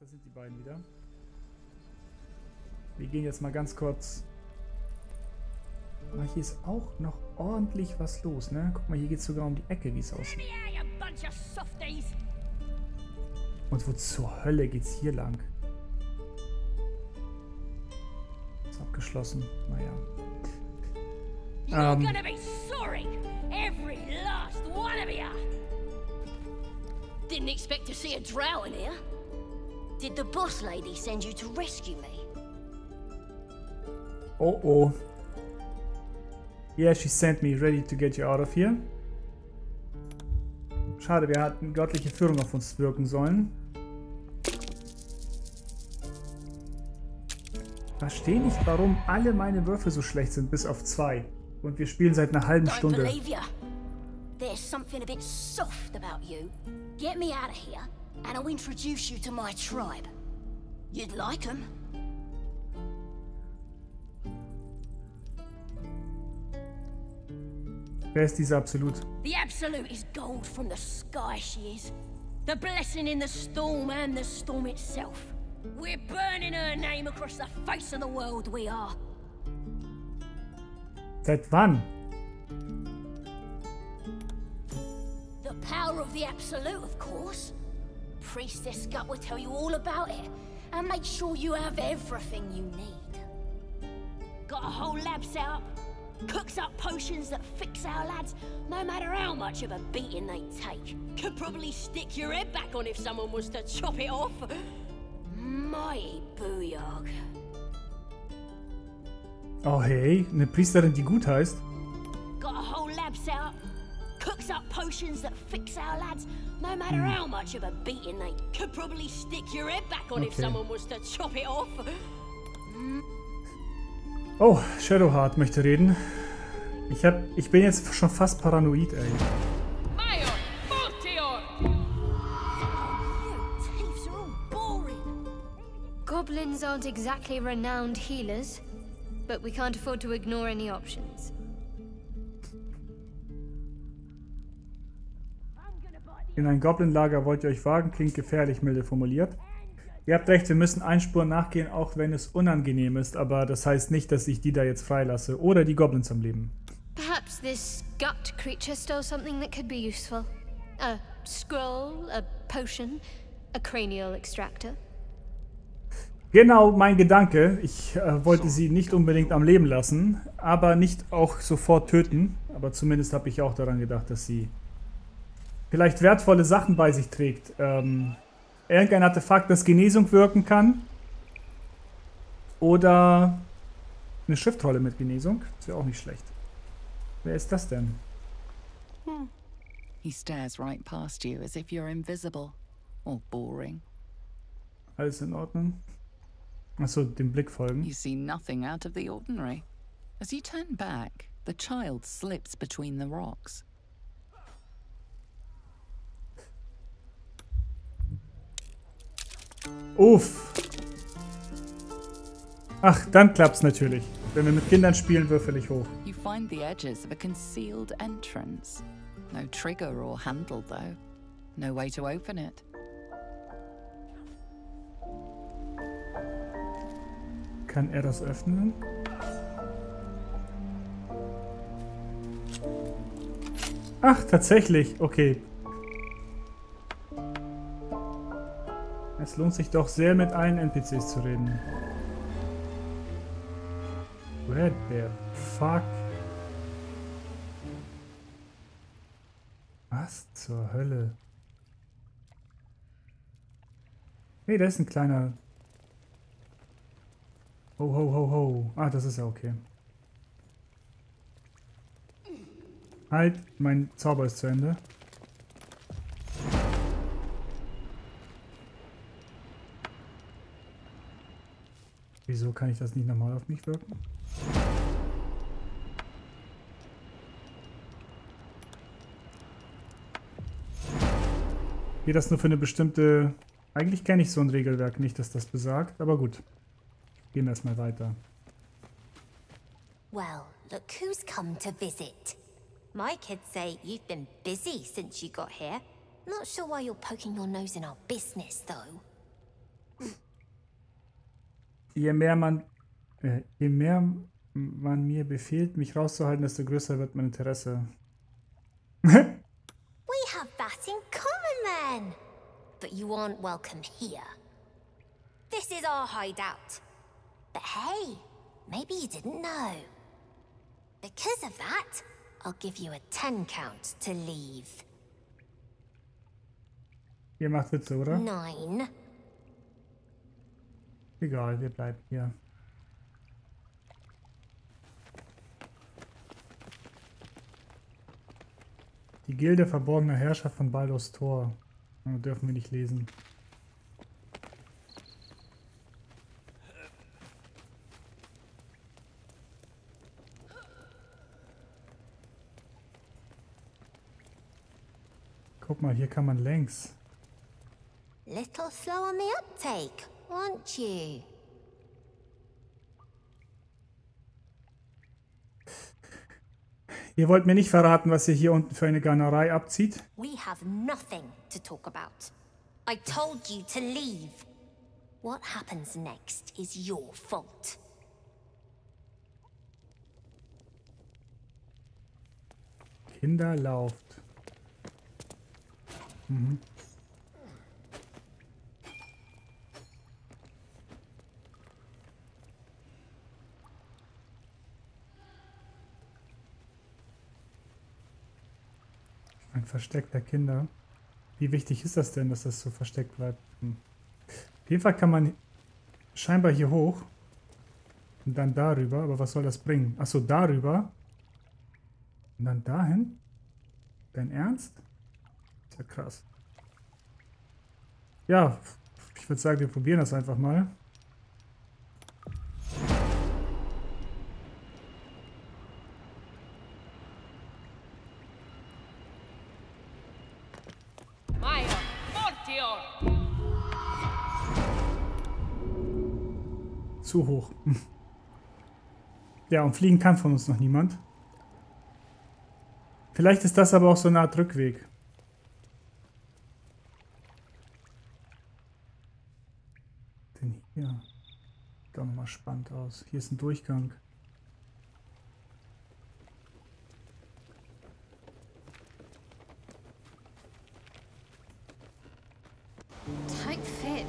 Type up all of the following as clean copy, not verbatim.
Da sind die beiden wieder. Wir gehen jetzt mal ganz kurz. Aber hier ist auch noch ordentlich was los, ne? Guck mal, hier geht es sogar um die Ecke, wie es aussieht. Und wo zur Hölle geht's hier lang? Ist abgeschlossen. Naja. Didn't expect to see a drow in here. Did the boss lady send you to rescue me? Oh oh. Yeah, she sent me ready to get you out of here. Schade, wir hatten göttliche Führung auf uns wirken sollen. Verstehe nicht, warum alle meine Würfe so schlecht sind, bis auf 2. Und wir spielen seit einer halben Stunde. There's something a bit soft about you. Get me out of here, and I'll introduce you to my tribe. You'd like them. Wer ist dieser Absolut? The Absolute is gold from the sky, she is. The blessing in the storm and the storm itself. We're burning her name across the face of the world, we are. Seit wann? The power of the Absolute, of course. Priestess Gut will tell you all about it and make sure you have everything you need. Got a whole lab set up. Cooks up potions that fix our lads, no matter how much of a beating they take. Could probably stick your head back on if someone was to chop it off. Mighty Booyog. Oh hey, eine Priesterin, die gut heißt. Got a whole lab set up. Cooks up potions that fix our lads, no matter how much of a beating they could probably stick your head back on if someone was to chop it off. Oh, Shadowheart möchte reden. Ich bin jetzt schon fast paranoid, ey. Goblins aren't exactly renowned healers, but we can't afford to ignore any options. In ein Goblin-Lager wollt ihr euch wagen, klingt gefährlich, milde formuliert. Ihr habt recht, wir müssen Einspuren nachgehen, auch wenn es unangenehm ist, aber das heißt nicht, dass ich die da jetzt freilasse oder die Goblins am Leben. Perhaps this gut creature stole something that could be useful. A scroll, a potion, a cranial extractor. Genau, mein Gedanke. Ich wollte sie nicht unbedingt am Leben lassen, aber nicht auch sofort töten, aber zumindest habe ich auch daran gedacht, dass sie vielleicht wertvolle Sachen bei sich trägt. Irgendein Artefakt, das Genesung wirken kann. Oder eine Schriftrolle mit Genesung. Ist ja auch nicht schlecht. Wer ist das denn? He stares right past you as if you're invisible or boring. Alles in Ordnung. Achso, dem Blick folgen. You see nothing out of the ordinary. As you turn back, the child slips between the rocks. Uff. Ach, dann klappt's natürlich. Wenn wir mit Kindern spielen, würfel ich hoch. You find the edges of a concealed entrance. No trigger or handle though. No way to open it. Kann er das öffnen? Ach, tatsächlich. Okay. Es lohnt sich doch sehr, mit allen NPCs zu reden. Where the fuck? Was zur Hölle? Hey, da ist ein kleiner... Ho, ho, ho, ho. Ah, das ist ja okay. Halt, mein Zauber ist zu Ende. Wieso kann ich das nicht nochmal auf mich wirken? Geht das nur für eine bestimmte... Eigentlich kenne ich so ein Regelwerk nicht, dass das besagt, aber gut. Gehen wir erstmal weiter. Well, look who's come to visit. My kids say you've been busy since you got here. Not sure why you're poking your nose in our business, though. Je mehr man mir befiehlt, mich rauszuhalten, desto größer wird mein Interesse. We have that in common, man. But you aren't welcome here. This is our hideout. But hey, maybe you didn't know. Because of that, I'll give you a 10 count to leave. Ihr macht Witze, oder? Nein. Egal, wir bleiben hier. Die Gilde verborgener Herrscher von Baldurs Tor. Das dürfen wir nicht lesen. Guck mal, hier kann man längs. Little slow on the uptake, aren't you? Ihr wollt mir nicht verraten, was ihr hier unten für eine Garnerei abzieht? We have nothing to talk about. I told you to leave. What happens next is your fault. Kinder lauft. Mhm. Ein Versteck der Kinder. Wie wichtig ist das denn, dass das so versteckt bleibt? Auf jeden Fall kann man scheinbar hier hoch und dann darüber. Aber was soll das bringen? Achso, darüber und dann dahin? Dein Ernst? Ist ja krass. Ja, ich würde sagen, wir probieren das einfach mal. Zu hoch. Ja, und fliegen kann von uns noch niemand. Vielleicht ist das aber auch so eine Art Rückweg. Denn hier sieht doch nochmal spannend aus. Hier ist ein Durchgang. Tight fit.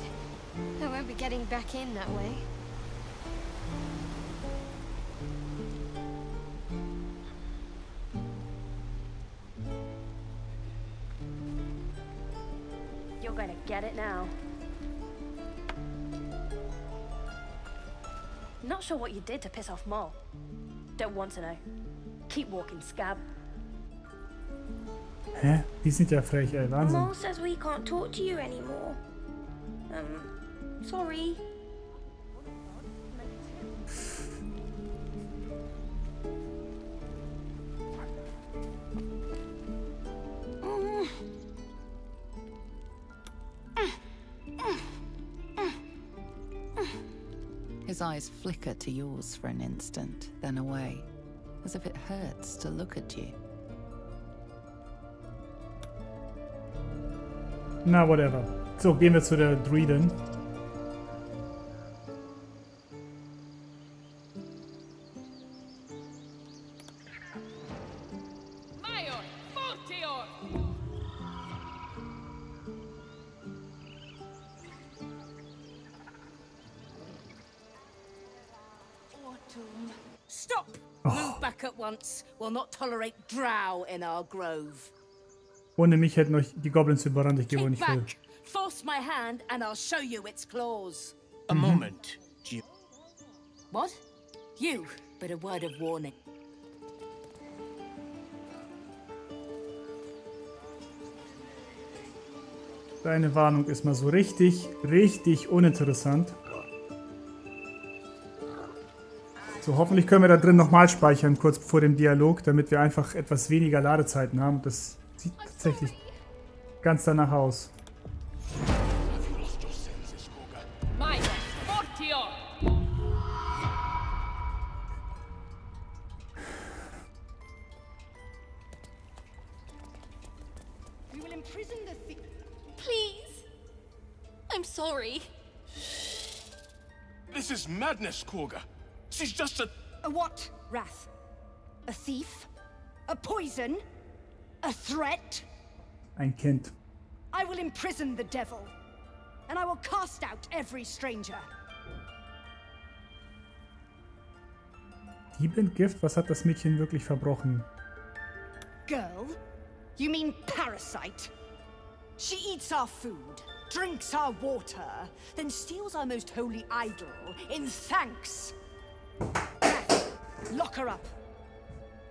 I won't be getting back in that way. You're gonna get it now. Not sure what you did to piss off Mol. Don't want to know. Keep walking, scab. Hä? Die sind ja frech, ey. Wahnsinn. Mol says we can't talk to you anymore. Sorry. His eyes flicker to yours for an instant, then away, as if it hurts to look at you. Na, whatever. So, gehen wir zu der Druiden. Ohne mich hätten euch die Goblins überrannt, ich gebe wohl nicht viel. Deine Warnung ist mal so richtig uninteressant. So, hoffentlich können wir da drin nochmal speichern, kurz vor dem Dialog, damit wir einfach etwas weniger Ladezeiten haben. Das sieht tatsächlich ganz danach aus. Please. I'm sorry. This is madness, Korga. She's just a... A what, Wrath? A thief? A poison? A threat? Ein Kind. I will imprison the devil. And I will cast out every stranger. Diebengift? Was hat das Mädchen wirklich verbrochen? Girl? You mean parasite? She eats our food, drinks our water, then steals our most holy idol in thanks. Lock her up.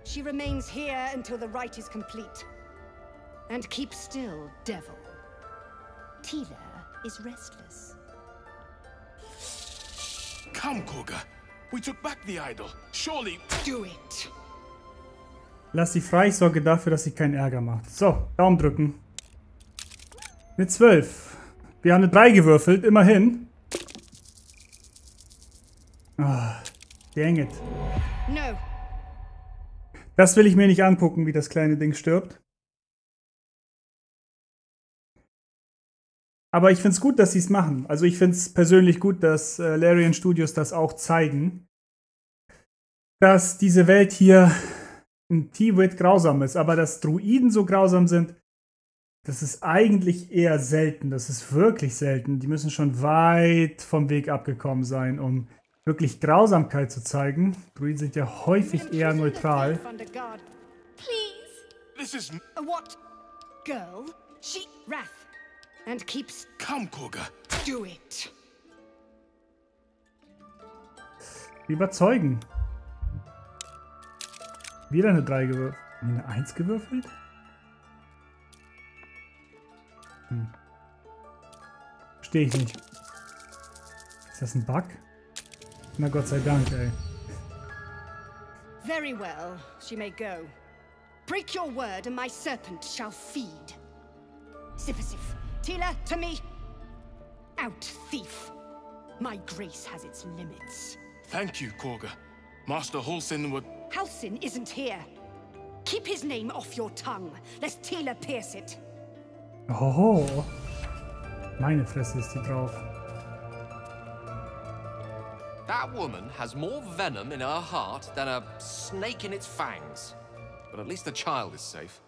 She remains here until the rite is complete. And keep still, devil. Teela is restless. Come, Korga. We took back the idol. Surely do it. Lass sie frei, ich sorge dafür, dass sie keinen Ärger macht. So, Daumen drücken. Eine 12. Wir haben eine 3 gewürfelt, immerhin. Ah, dang it. No. Das will ich mir nicht angucken, wie das kleine Ding stirbt. Aber ich finde es gut, dass sie es machen. Also ich finde es persönlich gut, dass Larian Studios das auch zeigen. Dass diese Welt hier ein T-Wit grausam ist. Aber dass Druiden so grausam sind, das ist eigentlich eher selten. Das ist wirklich selten. Die müssen schon weit vom Weg abgekommen sein, um wirklich Grausamkeit zu zeigen. Druiden sind ja häufig eher neutral. This is what girl she wrath and keeps come Korga. Do it. Überzeugen. Wieder eine 3 gewürfelt. Eine 1 gewürfelt? Hm. Verstehe ich nicht. Ist das ein Bug? Na Gott sei Dank, ey. Very well, she may go. Break your word and my serpent shall feed. Sipisif, Teela, to me. Out, thief. My grace has its limits. Thank you, Korga. Master Halsin would... Halsin isn't here. Keep his name off your tongue, lest Teela pierce it. Oh, meine Fresse ist die drauf. That woman has more venom in her heart than a snake in its fangs. But at least the child is safe.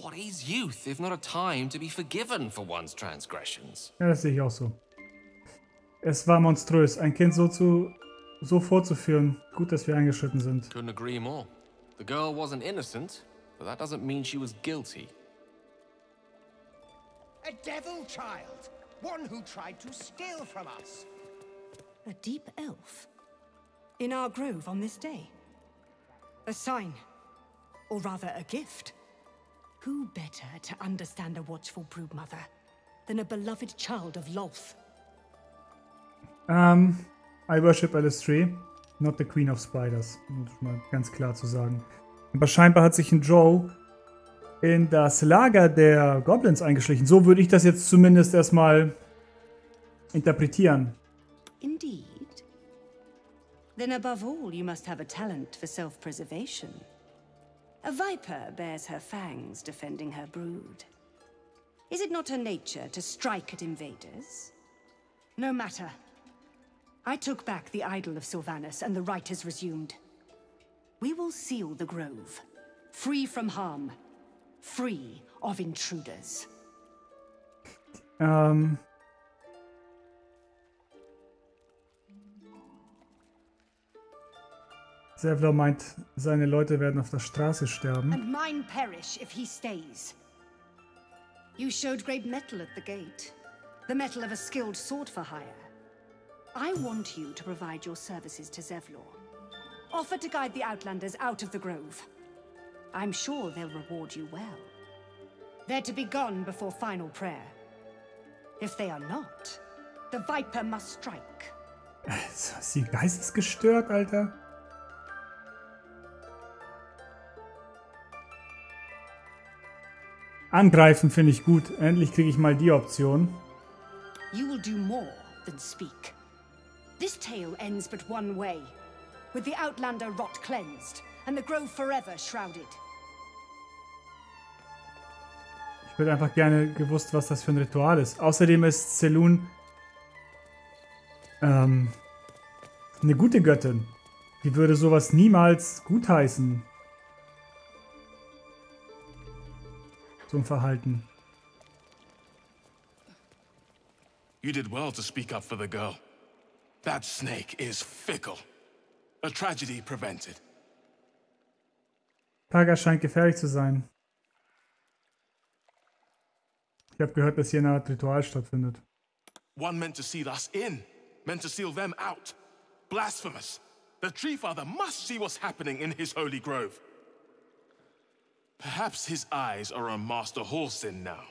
What is youth if not a time to be forgiven for one's transgressions? Ja, das sehe ich auch so. Es war monströs, ein Kind so vorzuführen. Gut, dass wir eingeschritten sind. Couldn't agree more. The girl wasn't innocent, but that doesn't mean she was guilty. A devil child, one who tried to steal from us. A deep elf in our grove on this day. A sign, or rather a gift. Who better to understand a watchful broodmother than a beloved child of Lolth? I worship Eilistraee, not the Queen of Spiders, um das mal ganz klar zu sagen. Aber scheinbar hat sich ein Drow in das Lager der Goblins eingeschlichen. So würde ich das jetzt zumindest erstmal interpretieren. Indeed. Then above all, you must have a talent for self-preservation. A viper bears her fangs defending her brood. Is it not her nature to strike at invaders? No matter. I took back the idol of Sylvanus and the rite is resumed. We will seal the grove, free from harm. Free of intruders. Zevlor meint, seine Leute werden auf der Straße sterben. And mine perish if he stays. You showed great metal at the gate, the metal of a skilled sword for hire. I want you to provide your services to Zevlor. Offer to guide the Outlanders out of the grove. I'm sure they'll reward you well. They're to be gone before final prayer. If they are not, the viper must strike. Ist sie geistesgestört, Alter? Angreifen finde ich gut. Endlich kriege ich mal die Option. You will do more than speak. This tale ends but one way. With the Outlander rot cleansed and the grove forever shrouded. Ich würde einfach gerne gewusst, was das für ein Ritual ist. Außerdem ist Selûne Eine gute Göttin. Die würde sowas niemals gutheißen. So ein Verhalten. You did well to speak up for the girl. That snake is fickle. A tragedy prevented. Paga scheint gefährlich zu sein. Ich habe gehört, dass hier eine Art Ritual stattfindet. One meant to seal us in, meant to seal them out. Blasphemous. The Tree Father must see what's happening in his holy grove. Perhaps his eyes are on Master Halsin now.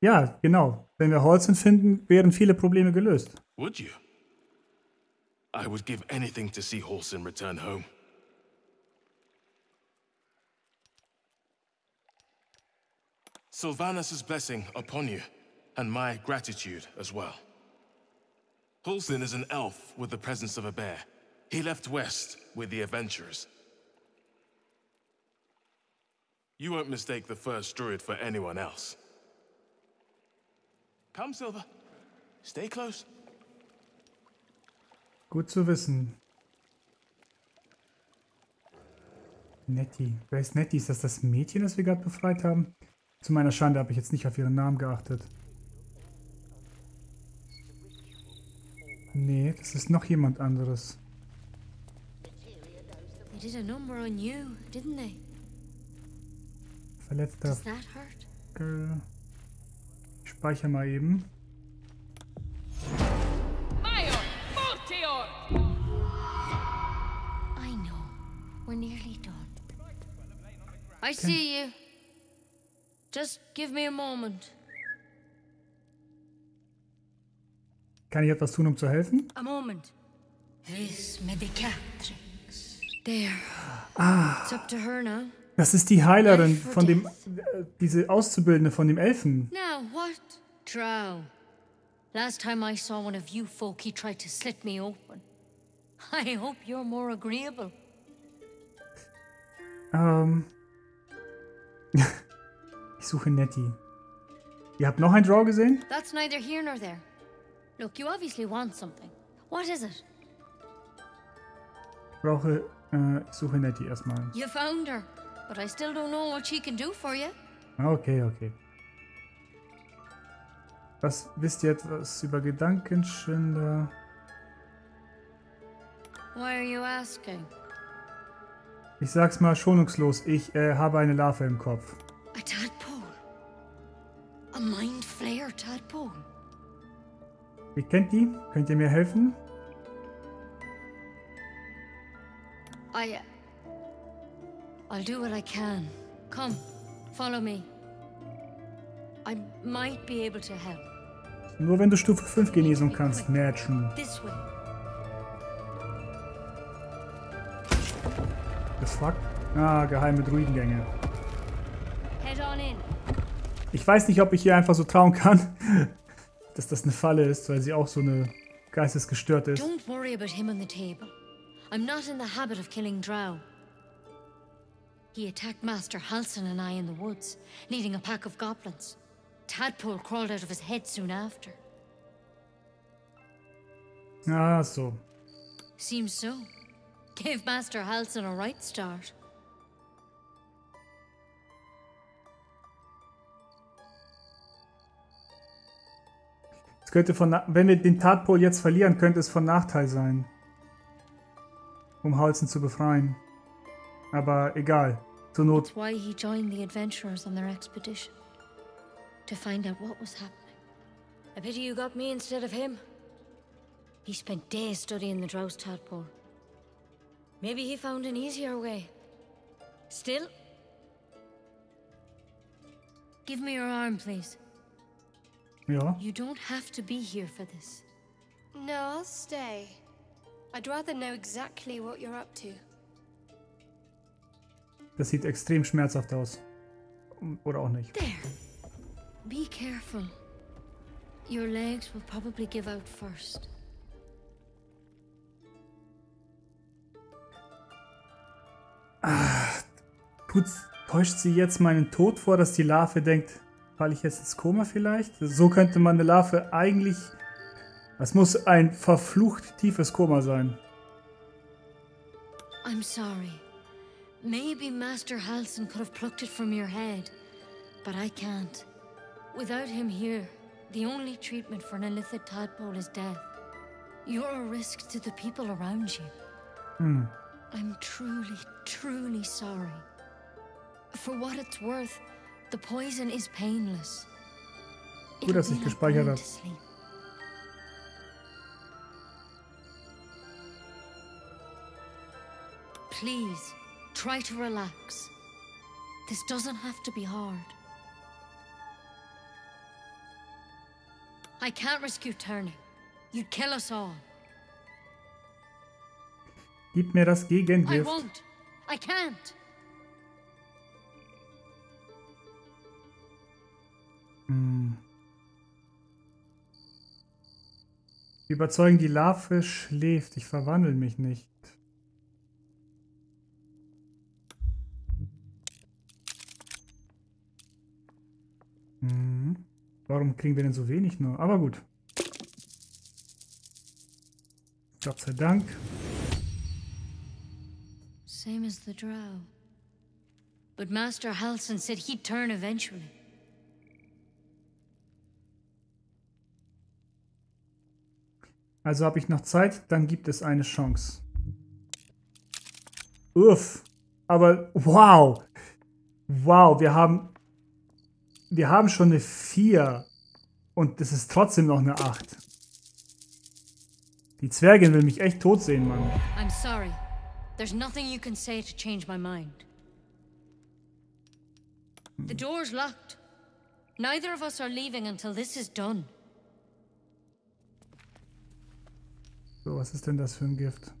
Ja, genau. Wenn wir Halsin finden, wären viele Probleme gelöst. Would you? I would give anything to see Halsin return home. Sylvanus' blessing upon you, and my gratitude as well. Halsin is an elf with the presence of a bear. He left west with the adventurers. You won't mistake the first druid for anyone else. Come, Silver. Stay close. Gut zu wissen. Nettie. Wer ist Nettie? Ist das das Mädchen, das wir gerade befreit haben? Zu meiner Schande habe ich jetzt nicht auf ihren Namen geachtet. Nee, das ist noch jemand anderes. Verletzter Girl. Ich speichere mal eben. I see you. Just give me a moment. Kann ich etwas tun, um zu helfen? A moment. This medicatrix. There. Ah. It's up to her now. Das ist die Heilerin von dem diese Auszubildende von dem Elfen. Now what? Drow. Last time I saw one of you folk, he tried to slit me open. I hope you're more agreeable. Ich suche Nettie. Ihr habt noch ein Drow gesehen? That's neither here nor there. Look, you obviously want something. What is it? Ich suche Nettie erstmal. You found her, but I still don't know what she can do for you. Okay, okay. Was wisst ihr etwas über Gedankenschinder? Why are you asking? Ich sag's mal schonungslos, ich habe eine Larve im Kopf. A tadpole. A mind flayer tadpole. Ihr kennt die? Könnt ihr mir helfen? I'll do what I can. Come, follow me. I might be able to help. Nur wenn du Stufe 5 Genesung kannst, Mädchen. Fuck. Ah, geheime Druidengänge. Ich weiß nicht, ob ich ihr einfach so trauen kann, dass das eine Falle ist, weil sie auch so eine geistesgestörte ist. Ah, so. Seems so. Gave Master Halsin a right start. Es könnte wenn wir den Tadpole jetzt verlieren, könnte es von Nachteil sein, um Halsin zu befreien. Aber egal, zur Not. That's why he joined the adventurers on their expedition to find out what was happening. I pity you got me instead of him. He spent days studying the drow's tadpole. Maybe he found an easier way. Still, give me your arm, please. Yeah. You don't have to be here for this. No, I'll stay. I'd rather know exactly what you're up to. Das sieht extrem schmerzhaft aus. Oder auch nicht. There. Be careful. Your legs will probably give out first. Täuscht sie jetzt meinen Tod vor, dass die Larve denkt, falle ich jetzt ins Koma vielleicht? So könnte man eine Larve eigentlich Das muss ein verflucht tiefes Koma sein. I'm sorry. Maybe Master Halsin could have plucked it from your head, but I can't. Without him here, the only treatment for an illithid tadpole is death. You're a risk to the people around you. I'm truly, truly sorry. For what it's worth, the poison is painless. Gut, dass ich gespeichert habe. Please, try to relax. This doesn't have to be hard. I can't risk you turning. You'd kill us all. Gib mir das Gegengift. I won't. I can't. Überzeugen, die Larve schläft. Ich verwandle mich nicht. Warum kriegen wir denn so wenig nur? Aber gut. Gott sei Dank. Same as the drow. But Master Halsin said he'd turn eventually. Also habe ich noch Zeit, dann gibt es eine Chance. Uff. Aber wow. Wow, wir haben schon eine 4 und das ist trotzdem noch eine 8. Die Zwergin will mich echt tot sehen, Mann. I'm sorry. There's nothing you can say to change my mind. The door's locked. Neither of us are leaving until this is done. So, was ist denn das für ein Gift?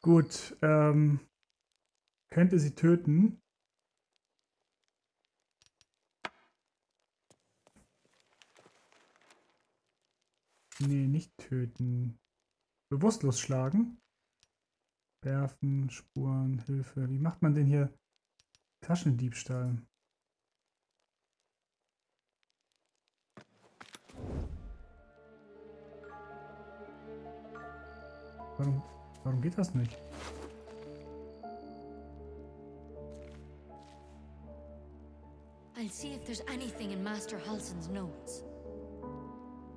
Gut, könnte sie töten. Nee, nicht töten. Bewusstlos schlagen. Werfen, Spuren, Hilfe. Wie macht man denn hier Taschendiebstahl? Warum geht das nicht? I'll see if there's anything in Master Halsin's notes.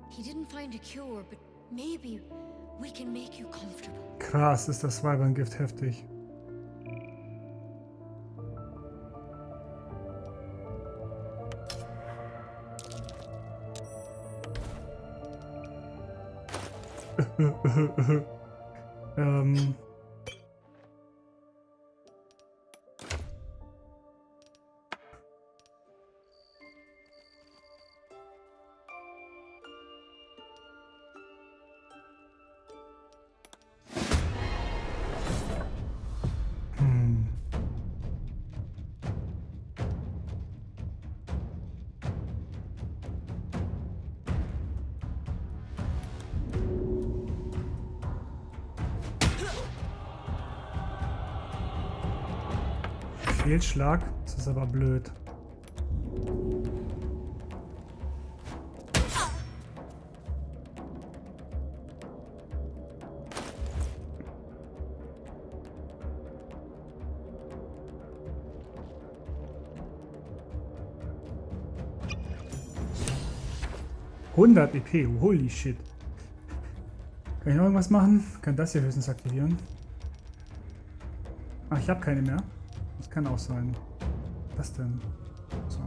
He didn't find a cure, but maybe we can make you comfortable. Krass, ist das Weiberngift heftig. Fehlschlag, das ist aber blöd. $100 EP, holy shit. Kann ich noch irgendwas machen? Kann das hier höchstens aktivieren? Ach, ich habe keine mehr. Das kann auch sein. Was denn? So.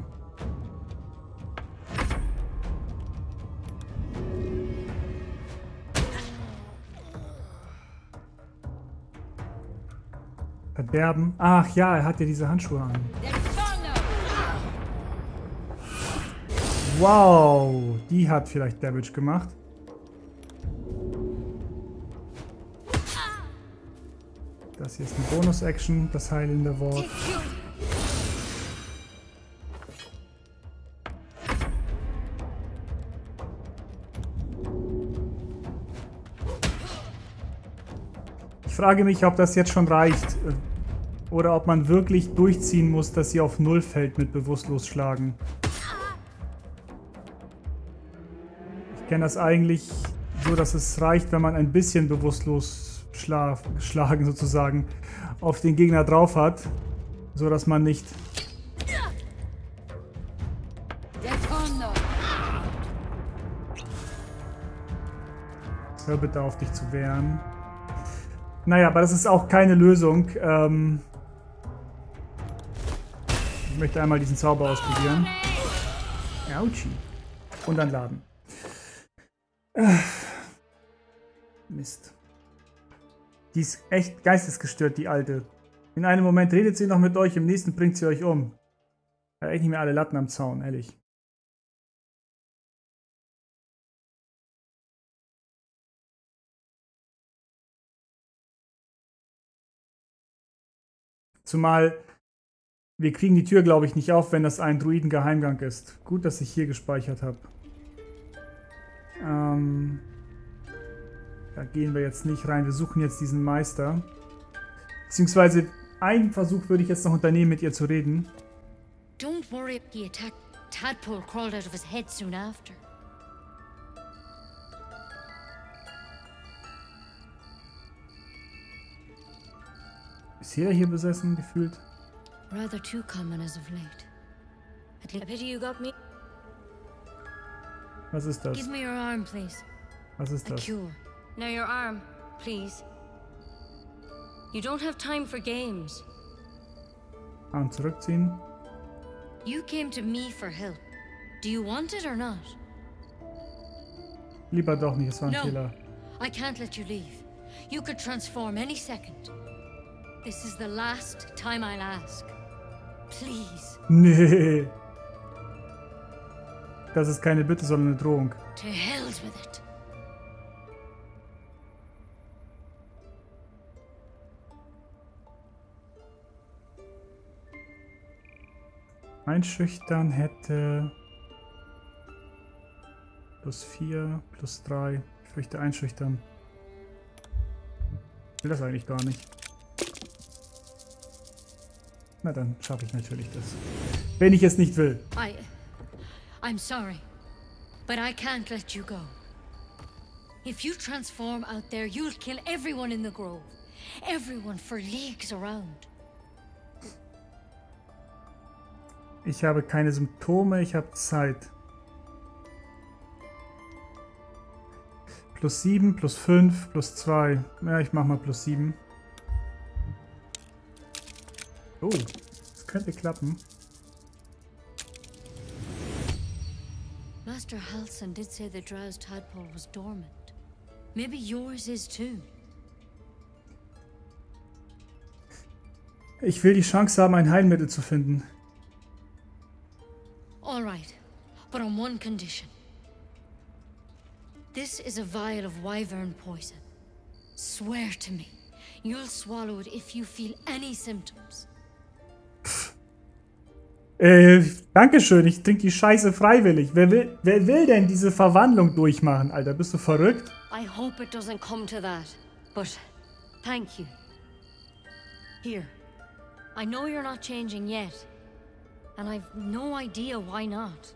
Verderben. Ach ja, er hat ja diese Handschuhe an. Wow, die hat vielleicht Damage gemacht. Das hier ist eine Bonus-Action, das heilende Wort. Ich frage mich, ob das jetzt schon reicht. Oder ob man wirklich durchziehen muss, dass sie auf Null fällt mit bewusstlos schlagen. Ich kenne das eigentlich so, dass es reicht, wenn man ein bisschen bewusstlos schlagen sozusagen auf den Gegner drauf hat, so dass man nicht... Hör bitte auf, dich zu wehren. Naja, aber das ist auch keine Lösung. Ich möchte einmal diesen Zauber ausprobieren. Autschi. Und dann laden. Mist. Die ist echt geistesgestört, die Alte. In einem Moment redet sie noch mit euch, im nächsten bringt sie euch um. Da hat echt nicht mehr alle Latten am Zaun, ehrlich. Zumal, wir kriegen die Tür, glaube ich, nicht auf, wenn das ein Druiden-Geheimgang ist. Gut, dass ich hier gespeichert habe. Da gehen wir jetzt nicht rein. Wir suchen jetzt diesen Meister. Beziehungsweise, einen Versuch würde ich jetzt noch unternehmen, mit ihr zu reden. Don't worry if the attack tadpole crawled out of his head soon after. Ist jeder hier besessen, gefühlt? Rather too common as of late. At least I pity you got me. Was ist das? Give me your arm, please. Was ist das? Now your arm, please. You don't have time for games. Arm zurückziehen. You came to me for help. Do you want it or not? Lieber doch nicht, es war ein Fehler. I can't let you leave. You could transform any second. This is the last time I'll ask. Please. Nee. Das ist keine Bitte, sondern eine Drohung. To hell with it. Einschüchtern hätte +4, +3. Ich fürchte einschüchtern. Ich will das eigentlich gar nicht. Na dann schaffe ich natürlich das. Wenn ich es nicht will. I'm sorry, but I can't let you go. If you transform out there, you'll kill everyone in the grove. Everyone for leagues around. Ich habe keine Symptome, ich habe Zeit. +7, +5, +2. Ja, ich mach mal +7. Oh, das könnte klappen. Master Halsin did say the drow's tadpole was dormant. Maybe yours is too. Ich will die Chance haben, ein Heilmittel zu finden. All right, but on one condition. This is a vial of wyvern poison. Swear to me, you'll swallow it if you feel any symptoms. Dankeschön, ich trinke die Scheiße freiwillig. Wer will denn diese Verwandlung durchmachen, Alter? Bist du verrückt? I hope it doesn't come to that, but thank you. Here, I know you're not changing yet, and I've no idea why not.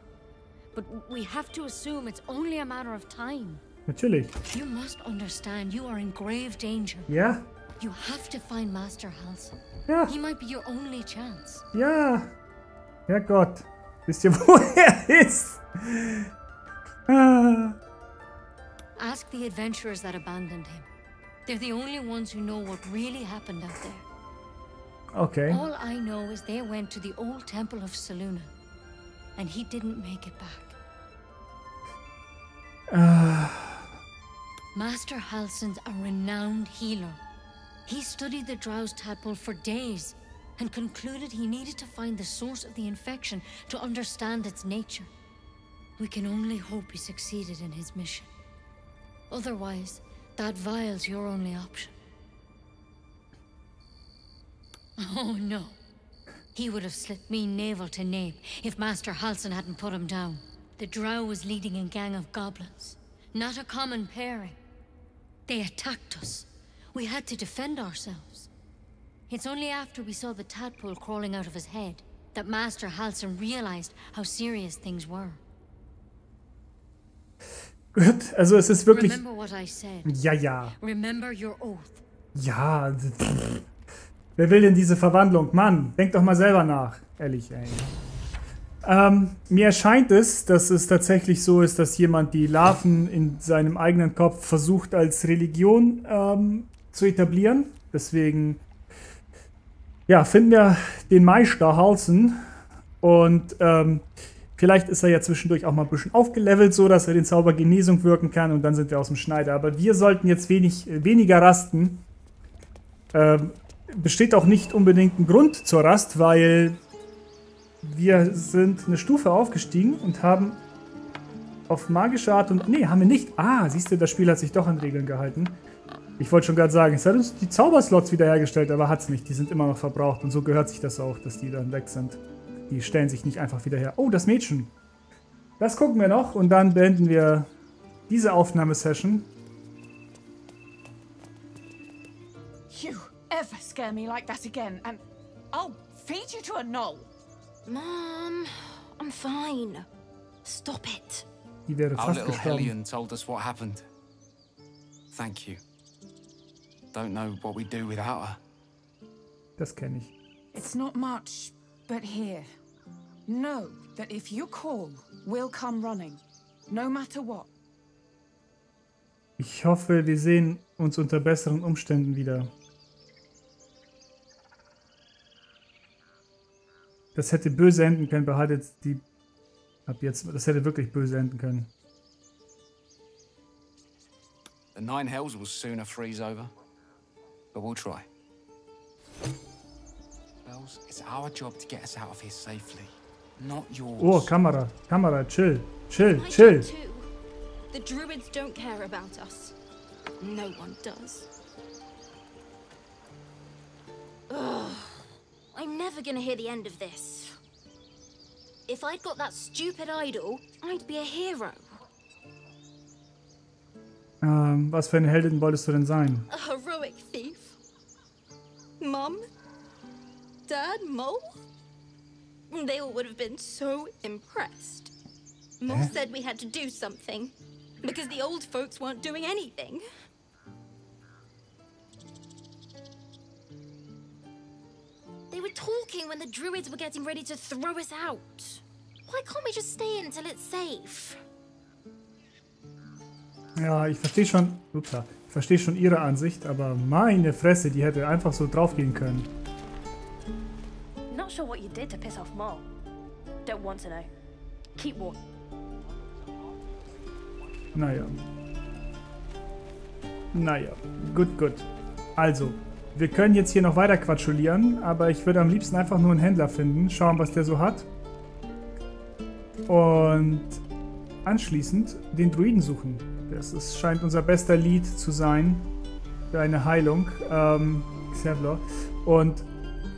But we have to assume it's only a matter of time. Natürlich. You must understand, you are in grave danger. Yeah. You have to find Master Halsin. Yeah. He might be your only chance. Yeah. Herrgott, wisst ihr, wo er ist? Ask the adventurers that abandoned him. They're the only ones who know what really happened out there. Okay. All I know is they went to the old temple of Selûne, and he didn't make it back. Master Halsin's a renowned healer. He studied the drow's tadpole for days. And concluded he needed to find the source of the infection to understand its nature. We can only hope he succeeded in his mission. Otherwise, that vial's your only option. Oh no. He would have slit me navel to nape if Master Halsin hadn't put him down. The drow was leading a gang of goblins. Not a common pairing. They attacked us. We had to defend ourselves. It's only after we saw the tadpole crawling out of his head that Master Halsin realized how serious things were. Gut, also es ist wirklich... Ja, ja. Ja, wer will denn diese Verwandlung? Mann, denk doch mal selber nach. Ehrlich, ey. Mir erscheint es, dass es tatsächlich so ist, dass jemand die Larven in seinem eigenen Kopf versucht, als Religion zu etablieren. Deswegen, ja, finden wir den Meister Halsin und vielleicht ist er ja zwischendurch auch mal ein bisschen aufgelevelt, so dass er den Zauber Genesung wirken kann und dann sind wir aus dem Schneider. Aber wir sollten jetzt weniger rasten. Besteht auch nicht unbedingt ein Grund zur Rast, weil wir sind eine Stufe aufgestiegen und haben auf magische Art und... Nee, haben wir nicht. Ah, siehst du, das Spiel hat sich doch an Regeln gehalten. Ich wollte schon gerade sagen, es hat uns die Zauberslots wiederhergestellt, aber hat es nicht. Die sind immer noch verbraucht und so gehört sich das auch, dass die dann weg sind. Die stellen sich nicht einfach wieder her. Oh, das Mädchen. Das gucken wir noch und dann beenden wir diese Aufnahmesession. You ever scare me like that again and I'll feed you to a knoll. Mom, I'm fine. Stop it. Die wäre fast gestorben. Our little Hellion told us what happened. Thank you. Don't know what we do without her. Das kenne ich. It's not much, but here. Know that if you call, we'll come running, no matter what. Ich hoffe, wir sehen uns unter besseren Umständen wieder. Das hätte böse enden können, behaltet die... Ab jetzt, das hätte wirklich böse enden können. The nine hells will soon a freeze over, but we'll try. Bells, it's our job to get us out of here safely, not yours. Oh, Kamera, Kamera, chill, chill, chill. The druids don't care about us. No one does. Ugh. I'm never gonna hear the end of this. If I'd got that stupid idol, I'd be a hero. Was für eine Heldin wolltest du denn sein? A heroic thief? Mom? Dad? Mole? They all would have been so impressed. Mole said we had to do something, because the old folks weren't doing anything. They were talking when the druids were getting ready to throw us out. Why can't we just stay in until it's safe? Ja, ich verstehe schon. Upsa, ich verstehe schon ihre Ansicht, aber meine Fresse, die hätte einfach so draufgehen können. Not sure what you did to piss off Mom. Don't want to know. Keep walking. Naja. Naja, gut, gut. Also. Wir können jetzt hier noch weiter quatschulieren, aber ich würde am liebsten einfach nur einen Händler finden, schauen, was der so hat. Und anschließend den Druiden suchen. Das ist, scheint unser bester Lead zu sein für eine Heilung. Zevlor. Und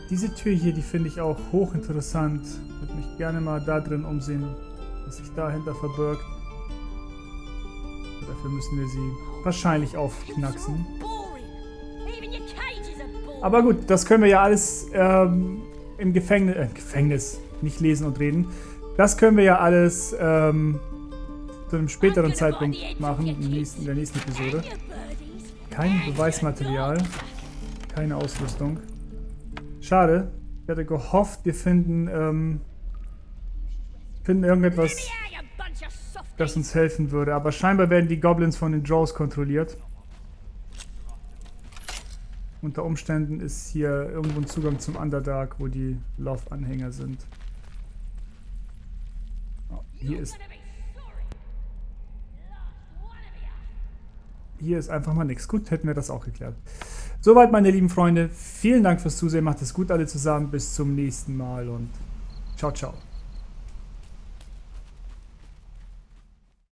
diese Tür hier, die finde ich auch hochinteressant. Ich würde mich gerne mal da drin umsehen, was sich dahinter verbirgt. Dafür müssen wir sie wahrscheinlich aufknacksen. Aber gut, das können wir ja alles im Gefängnis, nicht lesen und reden. Das können wir ja alles zu einem späteren Zeitpunkt machen, in der nächsten Episode. Kein Beweismaterial, keine Ausrüstung. Schade, ich hatte gehofft, wir finden irgendetwas, das uns helfen würde. Aber scheinbar werden die Goblins von den Drows kontrolliert. Unter Umständen ist hier irgendwo ein Zugang zum Underdark, wo die Lolth-Anhänger sind. Oh, hier ist einfach mal nichts. Gut, hätten wir das auch geklärt. Soweit, meine lieben Freunde. Vielen Dank fürs Zusehen. Macht es gut alle zusammen. Bis zum nächsten Mal und ciao, ciao.